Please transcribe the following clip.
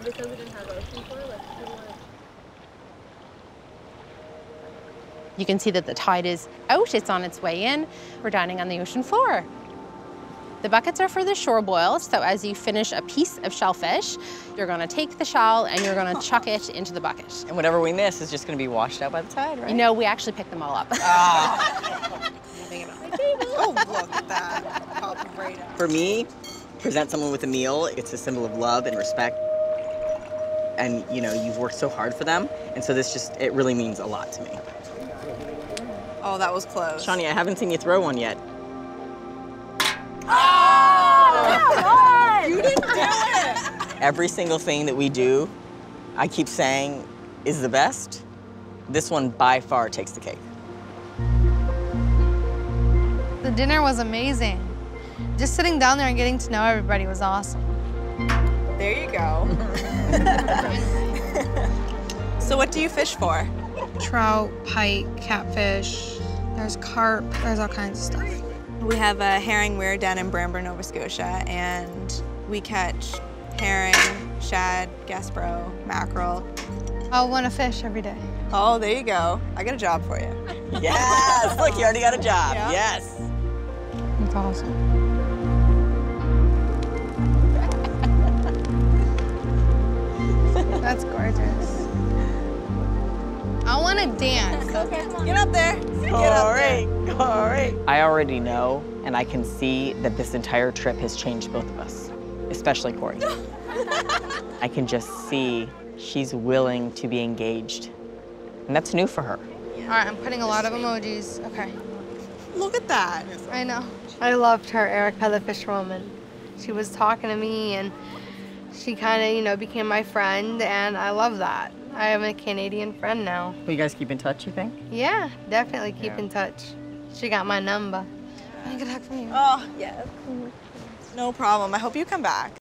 But because we didn't have ocean floor, like, it was... You can see that the tide is out, it's on its way in. We're dining on the ocean floor. The buckets are for the shore boil, so as you finish a piece of shellfish, you're gonna take the shell and you're gonna chuck it into the bucket. And whatever we miss is just gonna be washed out by the tide, right? No, we actually pick them all up. Oh, oh look at that. Right up. For me, present someone with a meal, it's a symbol of love and respect. And you know, you've worked so hard for them, and so this just, it really means a lot to me. Oh, that was close. Shani, I haven't seen you throw one yet. Oh, you didn't do it! Every single thing that we do, I keep saying, is the best. This one, by far, takes the cake. The dinner was amazing. Just sitting down there and getting to know everybody was awesome. There you go. So what do you fish for? Trout, pike, catfish, there's carp, there's all kinds of stuff. We have a herring weir down in Bramber, Nova Scotia, and we catch herring, shad, gaspro, mackerel. I want to fish every day. Oh, there you go. I got a job for you. Yes! Look, you already got a job. Yeah. Yes! That's awesome. That's gorgeous. I want to dance. Okay, get up there. Get up there. Corey. I already know, and I can see that this entire trip has changed both of us, especially Corey. I can just see she's willing to be engaged, and that's new for her. All right, I'm putting a lot of emojis. Okay. Look at that. I know. I loved her, Erica, the fisherwoman. She was talking to me, and she kind of, you know, became my friend, and I love that. I have a Canadian friend now. Will you guys keep in touch, you think? Yeah, definitely keep in touch. She got my number. I need to talk from you. Oh, yes. No problem. I hope you come back.